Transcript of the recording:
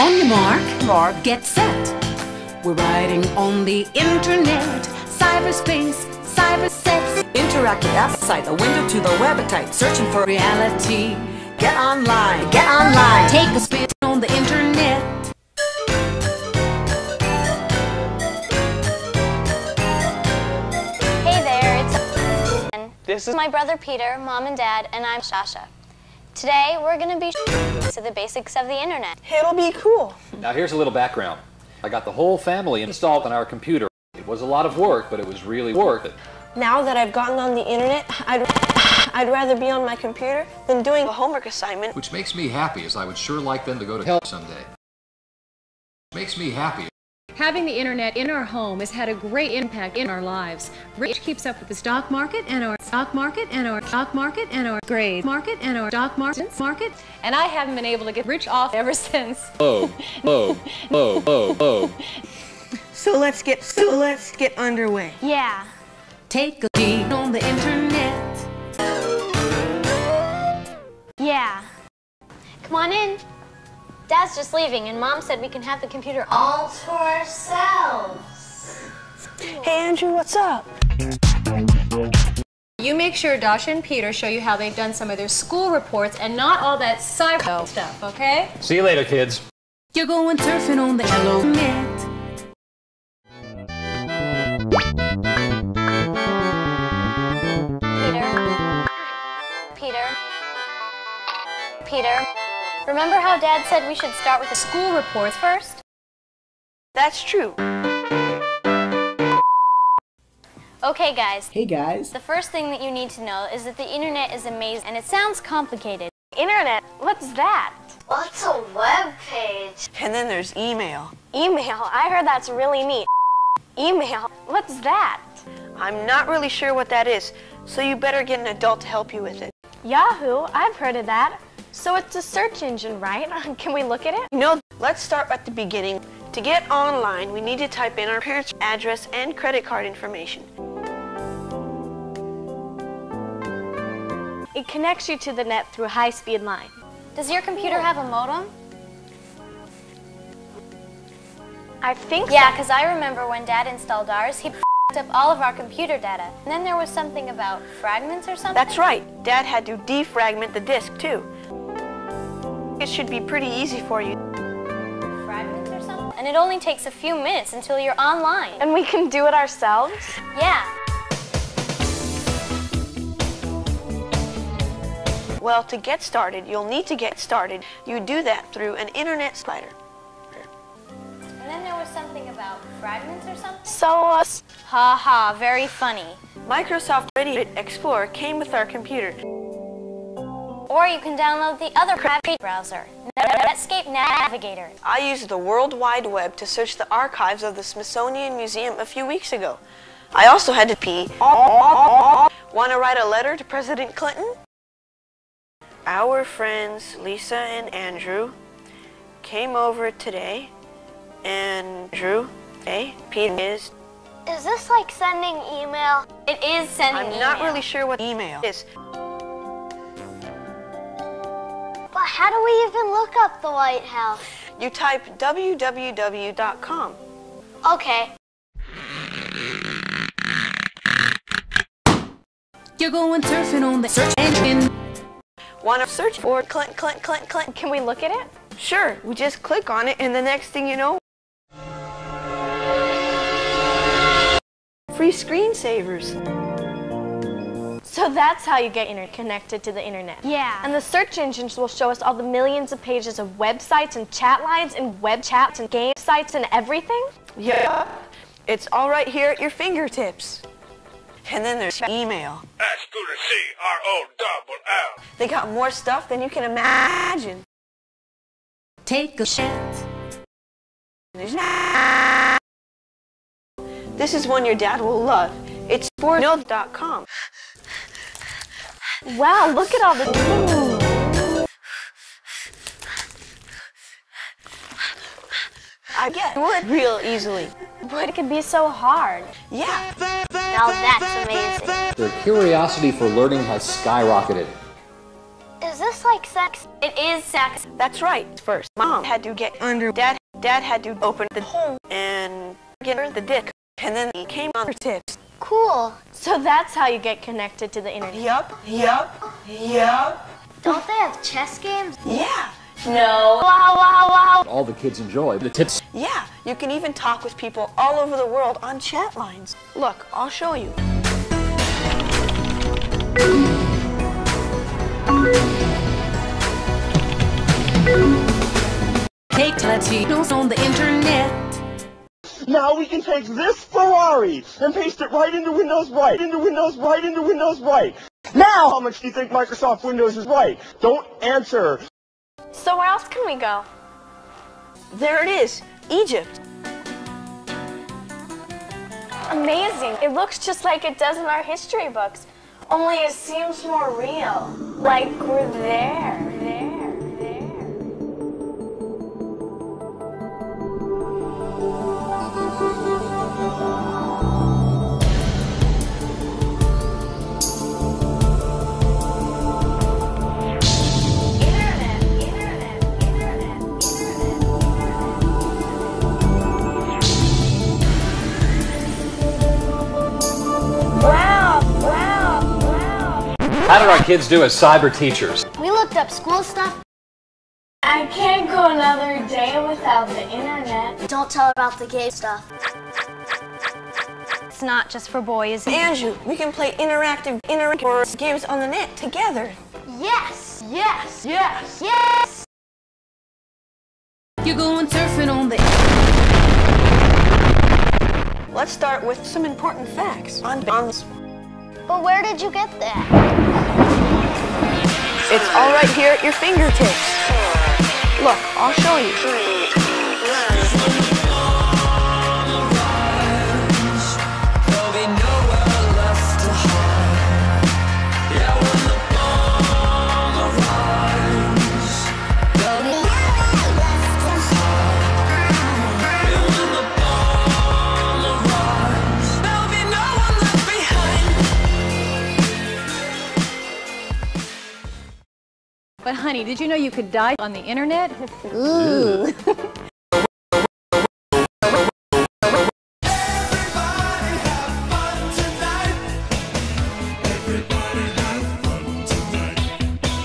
On your mark, get set. We're riding on the internet. Cyberspace, cybersex. Interactive app site, a window to the website. Searching for reality. Get online, get online. Take a spin on the internet. Hey there, it's... This is my brother Peter, Mom and Dad, and I'm Sasha. Today, we're going to be to the basics of the internet. It'll be cool. Now, here's a little background. I got the whole family installed on our computer. It was a lot of work, but it was really worth it. Now that I've gotten on the internet, I'd rather be on my computer than doing a homework assignment. Which makes me happy, as I would sure like them to go to hell someday. Makes me happy. Having the internet in our home has had a great impact in our lives. Rich keeps up with the stock market and our stock market and our stock market and our grade market and our stock market. And I haven't been able to get Rich off ever since. Oh, oh, oh, oh, oh. So let's get underway. Yeah. Take a beat on the internet. Yeah. Come on in. Dad's just leaving, and Mom said we can have the computer all to ourselves. Hey, Andrew, what's up? You make sure Dasha and Peter show you how they've done some of their school reports and not all that cyber stuff, okay? See you later, kids. You're going surfing on the internet. Peter. Remember how Dad said we should start with the school reports first? That's true. Okay, guys. Hey, guys. The first thing that you need to know is that the internet is amazing, and it sounds complicated. Internet? What's that? What's a web page? And then there's email. Email? I heard that's really neat. Email? What's that? I'm not really sure what that is, so you better get an adult to help you with it. Yahoo? I've heard of that. So it's a search engine, right? Can we look at it? No, let's start at the beginning. To get online, we need to type in our parents' address and credit card information. It connects you to the net through high-speed line. Does your computer have a modem? I think so. Yeah, because I remember when Dad installed ours, he f***ed up all of our computer data. And then there was something about fragments or something? That's right. Dad had to defragment the disk, too. It should be pretty easy for you. Fragments or something? And it only takes a few minutes until you're online. And we can do it ourselves? Yeah. Well, to get started, you'll need to get started. You do that through an internet slider. And then there was something about fragments or something? Ha ha, very funny. Microsoft Internet Explorer came with our computer. Or you can download the other crappy browser, Netscape Navigator. I used the World Wide Web to search the archives of the Smithsonian Museum a few weeks ago. I also had to pee. Want to write a letter to President Clinton? Our friends Lisa and Andrew came over today, and Drew, Peter is... Is this like sending email? It is sending email. I'm not really sure what email is. But how do we even look up the White House? You type www.com. Okay. You're going surfing on the search engine. Want to search for Clinton? Can we look at it? Sure. We just click on it, and the next thing you know, free screensavers. So that's how you get connected to the internet. Yeah. And the search engines will show us all the millions of pages of websites and chat lines and web chats and game sites and everything. Yeah. It's all right here at your fingertips. And then there's email. S-C-R-O-L-L. They got more stuff than you can imagine. Take a shit. This is one your dad will love. It's FordNil.com. Wow, look at all the... I get wood real easily. Wood can be so hard. Yeah. Now that's amazing. Their curiosity for learning has skyrocketed. Is this like... like sex. It is sex. That's right. First, mom had to get under dad. Dad had to open the hole and get her the dick. And then he came on her tips. Cool. So that's how you get connected to the internet. Yup. Yup. Yup. Don't they have chess games? Yeah. No. Wow, wow, wow. All the kids enjoy the tips. Yeah. You can even talk with people all over the world on chat lines. Look, I'll show you. Take Latinos on the internet. Now we can take this Ferrari and paste it right into Windows, right into Windows, right into Windows, right. Now, how much do you think Microsoft Windows is right? Don't answer. So where else can we go? There it is, Egypt. Amazing. It looks just like it does in our history books. Only it seems more real, like we're there. Internet. Wow. How did our kids do as cyber teachers? We looked up school stuff. I can't go another day without the internet. Don't tell about the gay stuff. It's not just for boys. Andrew, we can play interactive games on the net together. Yes! Yes! Yes! Yes! You're going surfing on the internet. Let's start with some important facts on But where did you get that? It's all right here at your fingertips. Look, I'll show you. But honey, did you know you could die on the internet? Ooh.